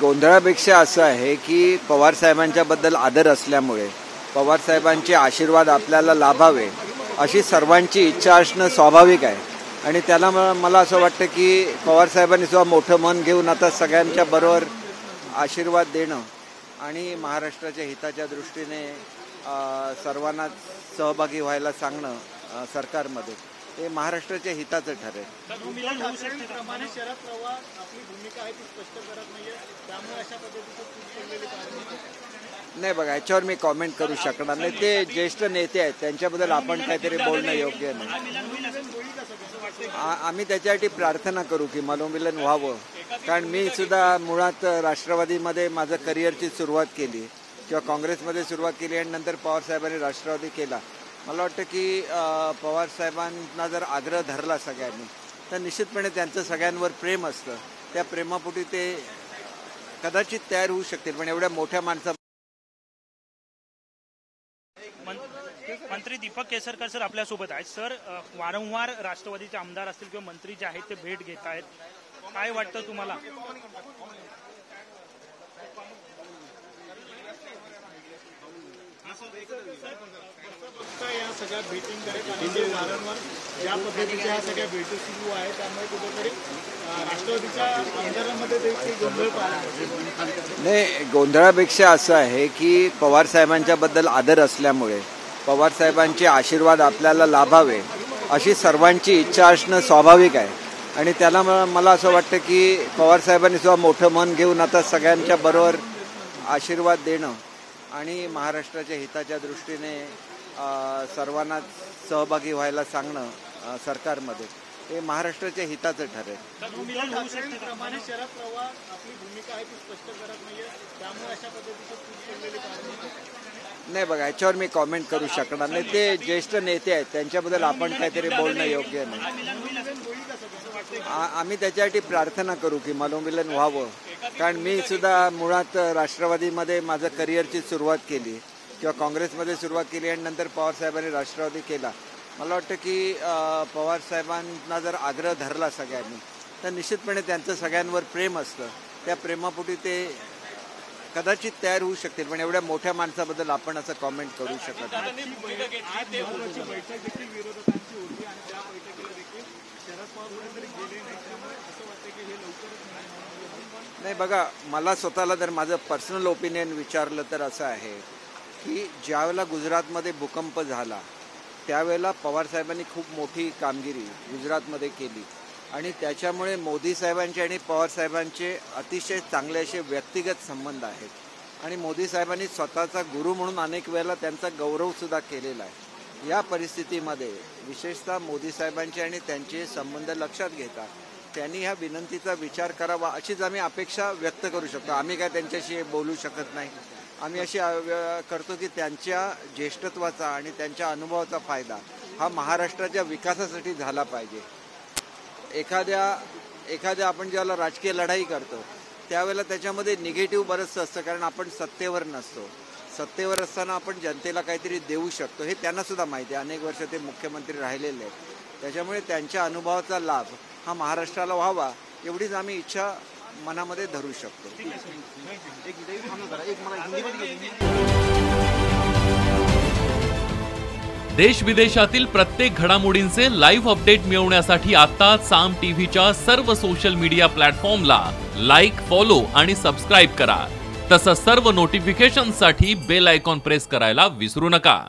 गोंधळापेक्षा असं आहे की पवार साहेबांच्याबद्दल आदर असल्यामुळे पवार साहेबांचे आशीर्वाद आपल्याला लाभावे अशी सर्वांची इच्छा असणं स्वाभाविक आहे। आणि त्याला मला असं वाटतं की पवार साहेबांनी सुद्धा मोठं मन घेऊन आता सगळ्यांच्या बरोबर आशीर्वाद देणं आणि महाराष्ट्राच्या हिताच्या दृष्टीने सर्वांना सहभागी व्हायला सांगणं सरकारमध्ये हे महाराष्ट्राच्या हिताचं ठरेल। नाही बघा, याच्यावर मी कॉमेंट करू शकणार नाही, ते ज्येष्ठ नेते आहेत, त्यांच्याबद्दल आपण काहीतरी बोलणं योग्य नाही। आम्ही त्याच्यासाठी प्रार्थना करू की मनोमिलन व्हावं, कारण मी सुद्धा मुळात राष्ट्रवादीमध्ये माझं करिअरची सुरुवात केली किंवा काँग्रेसमध्ये सुरुवात केली आणि नंतर पवार साहेबांनी राष्ट्रवादी केला। मला वाटतं की पवार साहेबांना जर आग्रह धरला सगळ्यांनी तर निश्चितपणे त्यांचं सगळ्यांवर प्रेम असतं, त्या प्रेमापोटी ते कदाचित तयार होऊ शकतील, पण एवढ्या मोठ्या माणसा। मंत्री दीपक केसरकर सर आपल्यासोबत आहेत। सर, वारंवार राष्ट्रवादीचे आमदार असतील किंवा मंत्री जे आहेत ते भेट घेत आहेत, काय वाटतं तुम्हाला? या सगळ्या भेटींकडे वारंवार ज्या पद्धतीच्या या सगळ्या भेटी सुरू आहेत त्यामुळे कुठेतरी राष्ट्रवादीच्या आमदारांमध्ये देखील गोंधळ पाहिला। नाही, गोंधळापेक्षा असं आहे की पवार साहेबांच्याबद्दल आदर असल्यामुळे पवार साहेबांचे आशीर्वाद आपल्याला लाभावे अशी सर्वांची इच्छा असणं स्वाभाविक आहे। आणि त्याला मला असं वाटतं की पवार साहेबांनी सुद्धा मोठं मन घेऊन आता सगळ्यांच्या बरोबर आशीर्वाद देणं आणि महाराष्ट्राच्या हिताच्या दृष्टीने सर्वांना सहभागी व्हायला सांगणं सरकारमध्ये हे महाराष्ट्राच्या हिताचं ठरेल। नाही बघा, याच्यावर मी कॉमेंट करू शकणार नाही, ते ज्येष्ठ नेते आहेत, त्यांच्याबद्दल आपण काहीतरी बोलणं योग्य नाही। आम्ही त्याच्यासाठी प्रार्थना करू की मनोमिलन व्हावं, कारण मी सुद्धा मुळात राष्ट्रवादीमध्ये माझं करिअरची सुरुवात केली किंवा काँग्रेसमध्ये सुरुवात केली आणि नंतर पवार साहेबांनी राष्ट्रवादी केला। मला वाटतं की पवार साहेबांना जर आग्रह धरला सगळ्यांनी तर निश्चितपणे त्यांचं सगळ्यांवर प्रेम असतं, त्या प्रेमापोटी ते कदाचित तयार होऊ शकतील, पण एवढ्या मोठ्या माणसाबद्दल आपण असं कॉमेंट करू शकत नाही। नाही बघा, मला स्वतःला जर माझं पर्सनल ओपिनियन विचारलं तर असं आहे की ज्यावेळेला गुजरातमध्ये भूकंप झाला त्यावेळेला पवार साहेबांनी खूप मोठी कामगिरी गुजरातमध्ये केली आणि त्याच्यामुळे मोदी साहेबांचे आणि पवार साहेबांचे अतिशय चांगले असे व्यक्तिगत संबंध आहेत आणि मोदी साहेबांनी स्वतःचा गुरु म्हणून अनेक वेळेला त्यांचा गौरवसुद्धा केलेला आहे। या परिस्थितीमध्ये विशेषतः मोदी साहेबांचे आणि त्यांचे संबंध लक्षात घेता त्यांनी ह्या विनंतीचा विचार करावा अशीच आम्ही अपेक्षा व्यक्त करू शकतो। आम्ही काय त्यांच्याशी बोलू शकत नाही, आम्ही अशी करतो की त्यांच्या ज्येष्ठत्वाचा आणि त्यांच्या अनुभवाचा फायदा हा महाराष्ट्राच्या विकासासाठी झाला पाहिजे। एखाद्या आपण ज्याला राजकीय लढाई करतो त्यावेळेला त्याच्यामध्ये निगेटिव्ह बरंचसं असतं, कारण आपण सत्तेवर नसतो, सत्तेवर असताना आपण जनतेला काहीतरी देऊ शकतो हे त्यांनासुद्धा माहिती आहे, अनेक वर्ष ते मुख्यमंत्री राहिलेले आहेत, त्याच्यामुळे त्यांच्या अनुभवाचा लाभ हा महाराष्ट्राला व्हावा एवढीच आम्ही इच्छा मनामध्ये धरू शकतो। देश विदेशातील प्रत्येक घडामोडींचे लाईव्ह अपडेट मिळवण्यासाठी आता साम टीव्हीच्या सर्व सोशल मीडिया प्लॅटफॉर्मला लाईक, फॉलो आणि सबस्क्राईब करा। तसंच सर्व नोटिफिकेशनसाठी बेल आयकॉन प्रेस करायला विसरू नका।